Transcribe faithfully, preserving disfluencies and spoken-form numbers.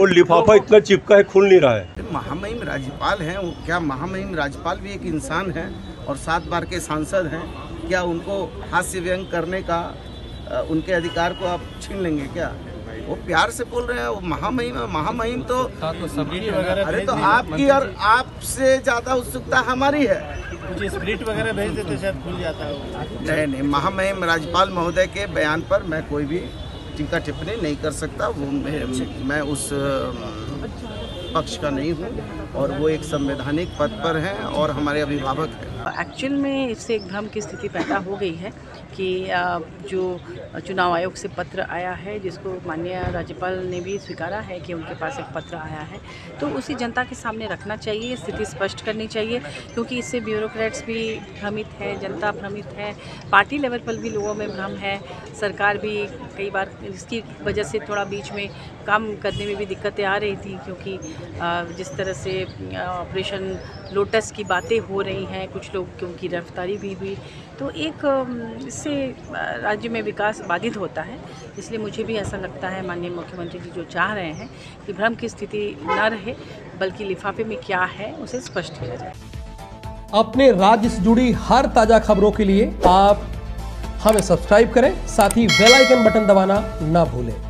और लिफाफा इतना चिपका है, खुल नहीं रहा है। महामहिम राज्यपाल हैं, क्या महामहिम राज्यपाल भी एक इंसान है और सात बार के सांसद हैं? क्या उनको हास्य व्यंग करने का, उनके अधिकार को आप छीन लेंगे क्या? वो प्यार से बोल रहे हैं, वो महामहिम महामहिम तो, तो अरे तो आपकी और आपसे ज्यादा उत्सुकता हमारी है। स्प्लिट वगैरह भेज देते शायद खुल जाता है। नहीं नहीं, महामहिम राज्यपाल महोदय के बयान पर मैं कोई भी टीका टिप्पणी नहीं कर सकता। वो मैं, मैं उस पक्ष का नहीं हूँ और वो एक संवैधानिक पद पर हैं और हमारे अभिभावक हैं। एक्चुअल में इससे एक भ्रम की स्थिति पैदा हो गई है कि जो चुनाव आयोग से पत्र आया है, जिसको माननीय राज्यपाल ने भी स्वीकारा है कि उनके पास एक पत्र आया है, तो उसी जनता के सामने रखना चाहिए, स्थिति स्पष्ट करनी चाहिए, क्योंकि इससे ब्यूरोक्रेट्स भी भ्रमित है, जनता भ्रमित है, पार्टी लेवल पर भी लोगों में भ्रम है, सरकार भी कई बार इसकी वजह से थोड़ा बीच में काम करने में भी दिक्कतें आ रही थी, क्योंकि जिस तरह से ऑपरेशन लोटस की बातें हो रही हैं, कुछ लोग क्योंकि गिरफ्तारी भी हुई, तो एक इससे राज्य में विकास बाधित होता है। इसलिए मुझे भी ऐसा लगता है माननीय मुख्यमंत्री जी जो चाह रहे हैं कि भ्रम की स्थिति न रहे, बल्कि लिफाफे में क्या है उसे स्पष्ट किया जाए। अपने राज्य से जुड़ी हर ताजा खबरों के लिए आप हमें सब्सक्राइब करें, साथ ही बेल आइकन बटन दबाना ना भूलें।